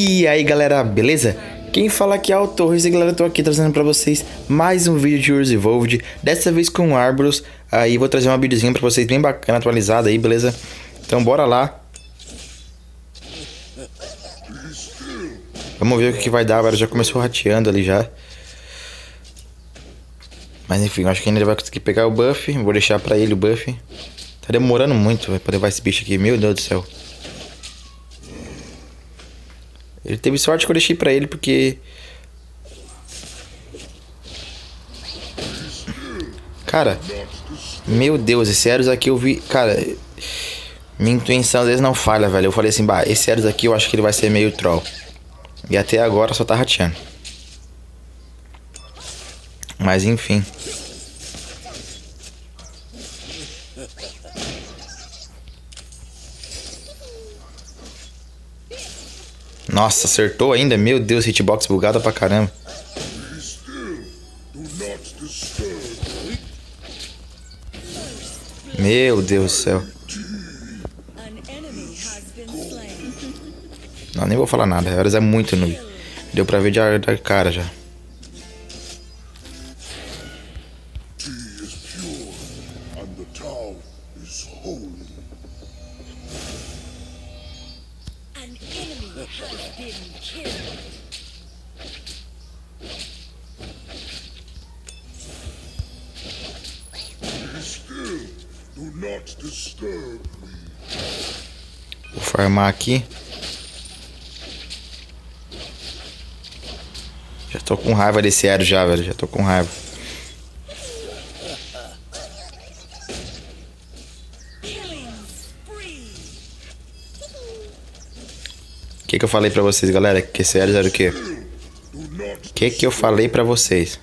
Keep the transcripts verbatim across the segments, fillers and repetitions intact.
E aí galera, beleza? Quem fala aqui é o Torres e galera, eu tô aqui trazendo pra vocês mais um vídeo de Heroes Evolved, dessa vez com Arborus. Aí vou trazer uma videozinha pra vocês bem bacana, atualizada aí, beleza? Então bora lá. Vamos ver o que vai dar, agora já começou rateando ali já. Mas enfim, acho que ainda vai conseguir pegar o buff, vou deixar pra ele o buff. Tá demorando muito pra levar esse bicho aqui, meu Deus do céu. Ele teve sorte que eu deixei pra ele, porque... Cara, meu Deus, esse Eros aqui eu vi... Cara, minha intuição às vezes não falha, velho. Eu falei assim, bah, esse Eros aqui eu acho que ele vai ser meio troll. E até agora só tá rateando. Mas enfim. Nossa, acertou ainda? Meu Deus, hitbox bugada pra caramba. Meu Deus do céu. Não, nem vou falar nada. Eros é muito noob. Deu pra ver de da cara já. Vou farmar aqui. Já tô com raiva desse Eros já, velho. Já tô com raiva. O que que eu falei pra vocês, galera? Que esse Eros era o quê? O que que eu falei pra vocês?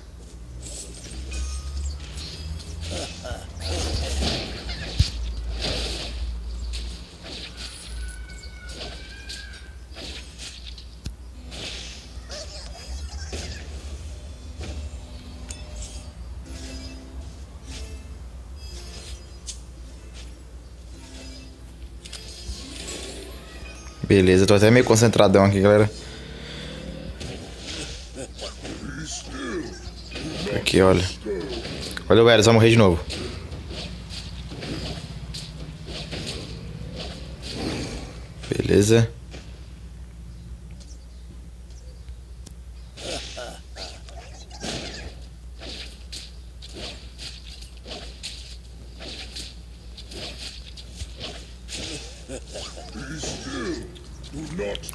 Beleza, tô até meio concentradão aqui, galera. Aqui, olha. Olha o Eros, vai morrer de novo. Beleza.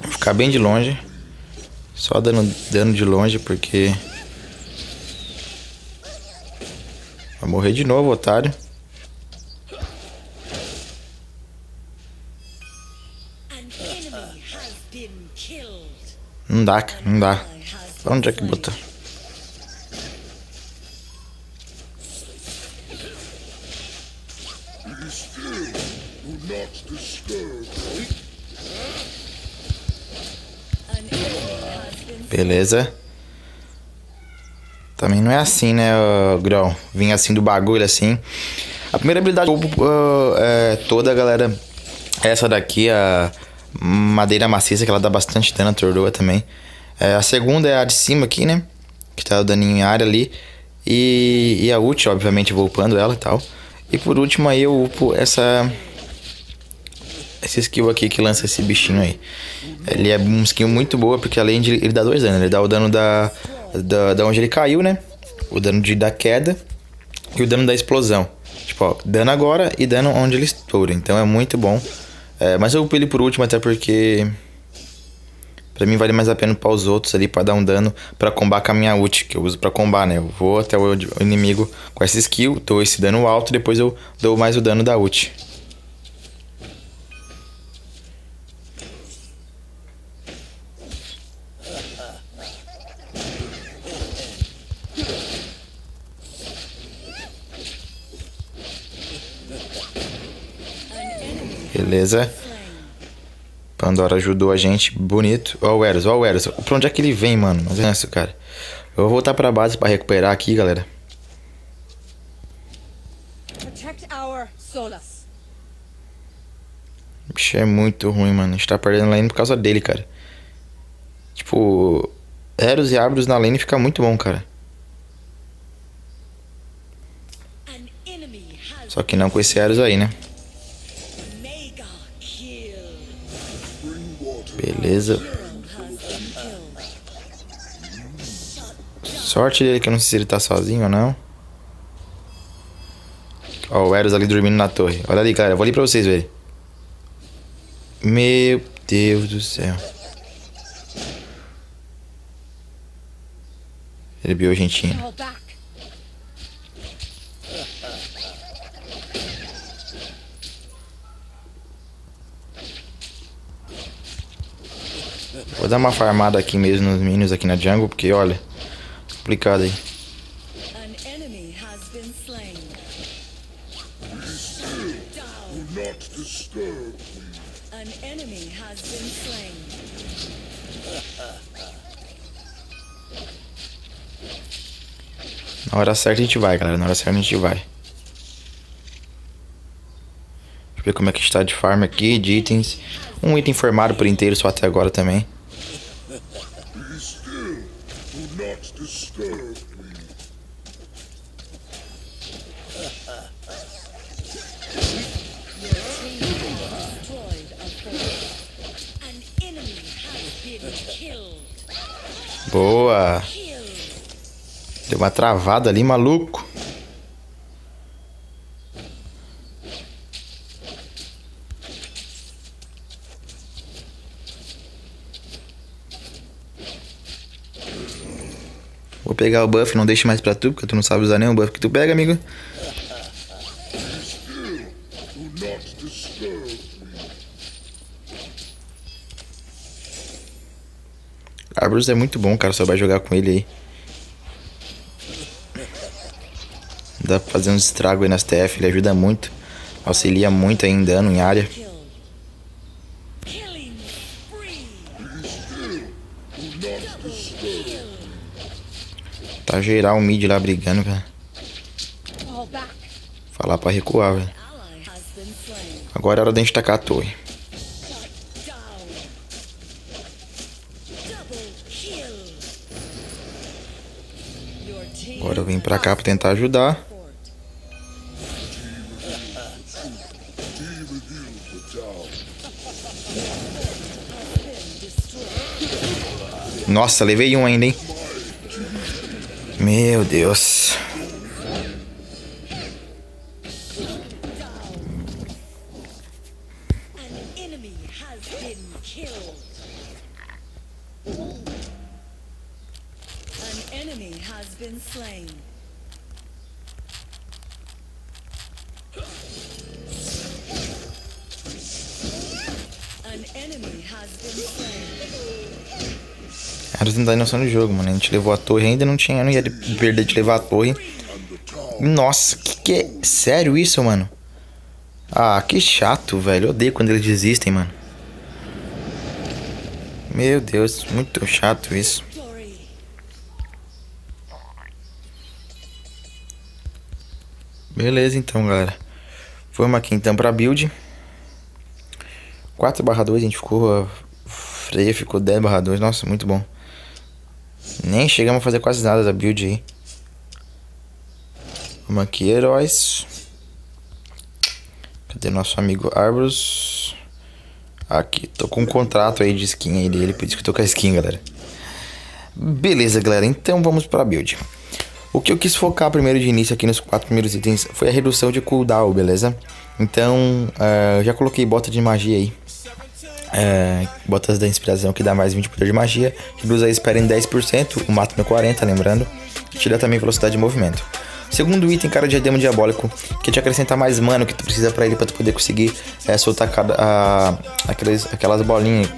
Vou ficar bem de longe. Só dando dano de longe, porque... Vai morrer de novo, otário. Não dá, cara, não dá. Pra onde é que botar? Beleza. Também não é assim, né, uh, Grão? Vim assim do bagulho, assim. A primeira habilidade uh, é, toda, galera, é essa daqui, a madeira maciça, que ela dá bastante dano, atordoa também. É, a segunda é a de cima aqui, né, que tá dando em área ali. E, e a última, obviamente, vou upando ela e tal. E por último aí eu upo essa... Esse skill aqui que lança esse bichinho aí. Ele é um skill muito boa, porque além de ele dá dois danos. Ele dá o dano da, da, da onde ele caiu, né? O dano de, da queda. E o dano da explosão. Tipo, ó, dano agora e dano onde ele estoura. Então é muito bom. É, mas eu upo ele por último até porque... Pra mim vale mais a pena upar os outros ali pra dar um dano. Pra combar com a minha ult, que eu uso pra combar, né? Eu vou até o inimigo com essa skill. Dou esse dano alto e depois eu dou mais o dano da ult. Beleza. Pandora ajudou a gente. Bonito. Ó o Eros, ó o Eros. Pra onde é que ele vem, mano? Mas é isso, cara. Eu vou voltar pra base pra recuperar aqui, galera. O bicho é muito ruim, mano. A gente tá perdendo lane por causa dele, cara. Tipo, Eros e Arborus na lane fica muito bom, cara. Só que não com esse Eros aí, né? Beleza. Sorte dele que eu não sei se ele tá sozinho ou não. Ó, o Eros ali dormindo na torre. Olha ali, cara. Eu vou ali pra vocês verem. Meu Deus do céu. Ele viu a Argentina. Vou dar uma farmada aqui mesmo nos minions aqui na jungle, porque olha, complicado aí. Na hora certa a gente vai, galera. Na hora certa a gente vai. Deixa eu ver como é que está de farm aqui, de itens. Um item formado por inteiro só até agora também. Boa! Deu uma travada ali, maluco. Vou pegar o buff, não deixe mais pra tu, porque tu não sabe usar nenhum buff que tu pega, amigo. Arborus é muito bom, cara, só vai jogar com ele aí. Dá pra fazer uns estragos aí nas T F, ele ajuda muito. Auxilia muito aí em dano, em área. Tá geral o mid lá brigando, cara. Falar pra recuar, velho. Agora é hora da gente tacar a torre. Agora eu vim pra cá pra tentar ajudar. Nossa, levei um ainda, hein? Meu Deus. Eros não dá noção do jogo, mano. A gente levou a torre ainda, não tinha, não ia perder de levar a torre. Nossa, que que é? Sério isso, mano? Ah, que chato, velho. Eu odeio quando eles desistem, mano. Meu Deus, muito chato isso. Beleza, então, galera. Vamos aqui, então, pra build. quatro barra dois, a gente ficou... Freia ficou dez barra dois. Nossa, muito bom. Nem chegamos a fazer quase nada da build aí. Vamos aqui, heróis. Cadê nosso amigo Arborus? Aqui, tô com um contrato aí de skin aí dele, por isso que eu tô com a skin, galera. Beleza, galera. Então, vamos pra build. O que eu quis focar primeiro de início aqui nos quatro primeiros itens foi a redução de cooldown, beleza? Então, uh, já coloquei bota de magia aí. Uh, botas da inspiração que dá mais vinte por cento de magia. Reduz a espera em dez por cento, o máximo é quarenta por cento, lembrando. Tira também velocidade de movimento. Segundo item, cara, de Demo Diabólico, que te acrescenta mais mana que tu precisa pra ele, pra tu poder conseguir é, soltar cada, a, aqueles, aquelas bolinhas,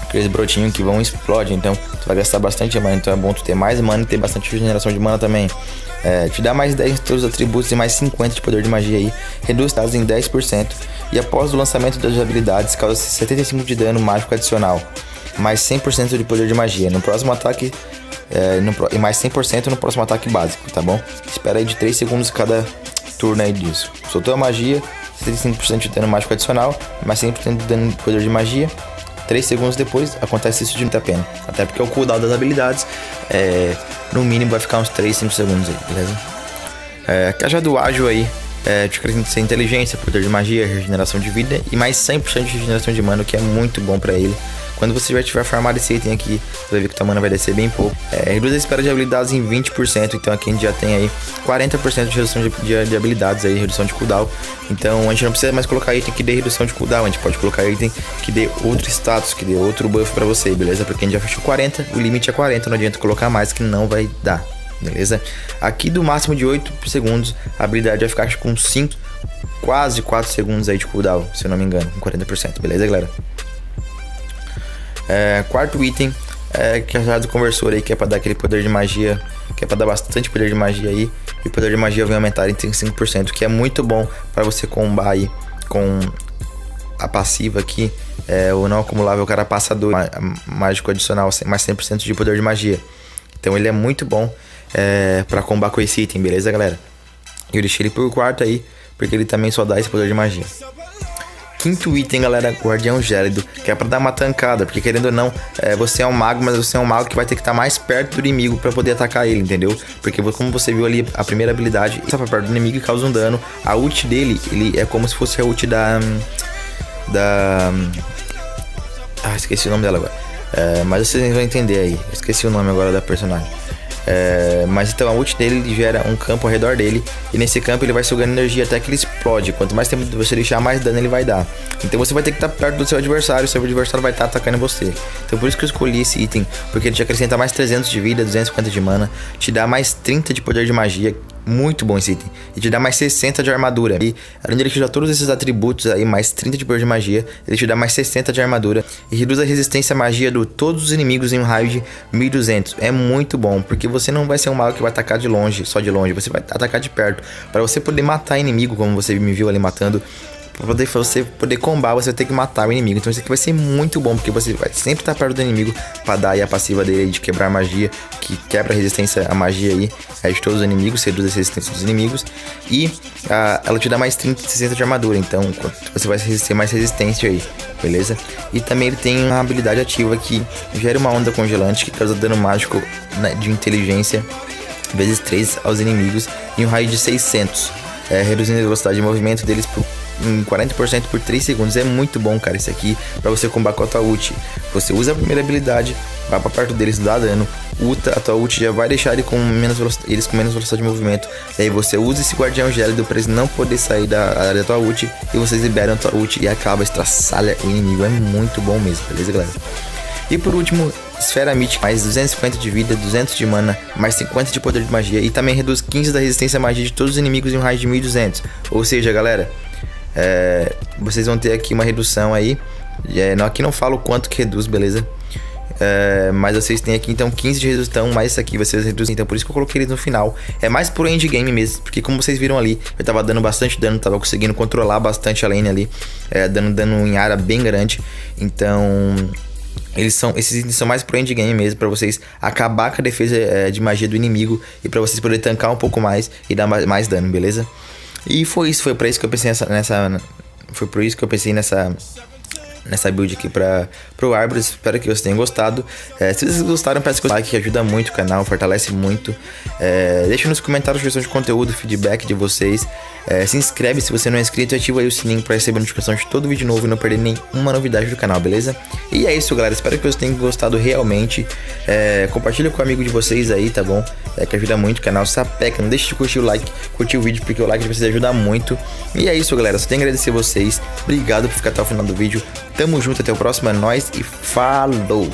aqueles brotinhos que vão explode, então tu vai gastar bastante mana, então é bom tu ter mais mana e ter bastante regeneração de mana também. É, te dá mais dez de todos os atributos e mais cinquenta de poder de magia aí, reduz dados em dez por cento e após o lançamento das habilidades causa setenta e cinco de dano mágico adicional, mais cem por cento de poder de magia no próximo ataque é, no, e mais cem por cento no próximo ataque básico, tá bom? Espera aí de três segundos cada turno aí disso. Soltou a magia, setenta e cinco por cento de dano mágico adicional, mais cem por cento de dano de poder de magia. três segundos depois acontece isso de muita pena. Até porque o cooldown das habilidades, é, no mínimo, vai ficar uns três, cinco segundos aí, beleza? É, Cajado Ágil aí, é, te acrescenta sem inteligência, poder de magia, regeneração de vida e mais cem por cento de regeneração de mana, o que é muito bom pra ele. Quando você já tiver farmado esse item aqui, você vai ver que tua mana vai descer bem pouco. É, reduz a espera de habilidades em vinte por cento, então aqui a gente já tem aí quarenta por cento de redução de, de, de habilidades, aí, redução de cooldown. Então a gente não precisa mais colocar item que dê redução de cooldown, a gente pode colocar item que dê outro status, que dê outro buff pra você, beleza? Porque a gente já fechou quarenta, o limite é quarenta, não adianta colocar mais que não vai dar, beleza? Aqui do máximo de oito segundos, a habilidade vai ficar com cinco, quase quatro segundos aí de cooldown, se eu não me engano, com quarenta por cento, beleza, galera? É, quarto item é, que é usado o conversor aí, que é para dar aquele poder de magia, que é para dar bastante poder de magia aí, e o poder de magia vem aumentar em trinta e cinco por cento, que é muito bom para você combar aí com a passiva aqui, é, o não acumulável cara passador mágico adicional, mais cem por cento de poder de magia. Então ele é muito bom é, para combar com esse item, beleza, galera? Eu deixei ele por quarto aí, porque ele também só dá esse poder de magia. Quinto item, galera, Guardião Gélido, que é pra dar uma tancada, porque querendo ou não, é, você é um mago, mas você é um mago que vai ter que estar mais perto do inimigo pra poder atacar ele, entendeu? Porque como você viu ali, a primeira habilidade, ele tá pra perto do inimigo e causa um dano. A ult dele, ele é como se fosse a ult da... da... Ah, esqueci o nome dela agora. É, mas vocês vão entender aí, esqueci o nome agora da personagem. É, mas então a ult dele gera um campo ao redor dele, e nesse campo ele vai sugando energia até que ele explode. Quanto mais tempo você deixar, mais dano ele vai dar. Então você vai ter que estar perto do seu adversário, seu adversário vai estar atacando você. Então por isso que eu escolhi esse item, porque ele te acrescenta mais trezentos de vida, duzentos e cinquenta de mana, te dá mais trinta de poder de magia. Muito bom esse item. E te dá mais sessenta de armadura. E além de ele te dar todos esses atributos aí, mais trinta de poder de magia, ele te dá mais sessenta de armadura. E reduz a resistência à magia de todos os inimigos em um raio de mil e duzentos. É muito bom, porque você não vai ser um mago que vai atacar de longe, só de longe. Você vai atacar de perto. Para você poder matar inimigo, como você me viu ali matando, para poder, você poder combar, você vai ter que matar o inimigo. Então isso aqui vai ser muito bom, porque você vai sempre estar perto do inimigo para dar aí a passiva dele de quebrar magia, que quebra a resistência à magia aí, aí de todos os inimigos, reduz a resistência dos inimigos. E a, ela te dá mais trinta, sessenta de armadura, então você vai resistir mais resistência aí, beleza? E também ele tem uma habilidade ativa que gera uma onda congelante que causa dano mágico de inteligência vezes três aos inimigos em um raio de seiscentos, é, reduzindo a velocidade de movimento deles por em quarenta por cento por três segundos. É muito bom, cara, isso aqui, pra você combater com a tua ult. Você usa a primeira habilidade, vai pra perto deles, dá dano, uta, a tua ult já vai deixar ele com menos eles com menos velocidade de movimento, e aí você usa esse Guardião Gélido pra eles não poder sair da área da tua ult, e vocês liberam a tua ult e acaba, estraçalha o inimigo. É muito bom mesmo, beleza, galera? E por último, Esfera mítica, mais duzentos e cinquenta de vida, duzentos de mana, mais cinquenta de poder de magia, e também reduz quinze da resistência à magia de todos os inimigos em um raio de mil e duzentos. Ou seja, galera, É, vocês vão ter aqui uma redução aí, é, não, aqui não falo quanto que reduz, beleza? É, mas vocês têm aqui então quinze de redução, mais isso aqui vocês reduzem, então por isso que eu coloquei eles no final. É mais pro endgame mesmo, porque como vocês viram ali, eu tava dando bastante dano, tava conseguindo controlar bastante a lane ali, é, dando dano em área bem grande. Então eles são, esses itens são mais pro endgame mesmo, pra vocês acabar com a defesa é, de magia do inimigo, e pra vocês poderem tancar um pouco mais e dar mais, mais dano, beleza? E foi isso, foi pra isso que eu pensei nessa, nessa foi por isso que eu pensei nessa nessa build aqui para pro Arborus. Espero que vocês tenham gostado. É, se vocês gostaram, peço que o like, que ajuda muito o canal, fortalece muito. É, deixa nos comentários sugestões de conteúdo, feedback de vocês. É, se inscreve se você não é inscrito e ativa aí o sininho para receber notificação de todo vídeo novo e não perder nenhuma novidade do canal, beleza? E é isso, galera. Espero que vocês tenham gostado realmente. É, compartilha com o amigo de vocês aí, tá bom? É, que ajuda muito o canal. Sapeca, não deixe de curtir o like, curtir o vídeo, porque o like de vocês ajuda muito. E é isso, galera. Só tenho a agradecer vocês. Obrigado por ficar até o final do vídeo. Tamo junto, até o próximo, é nóis e falou!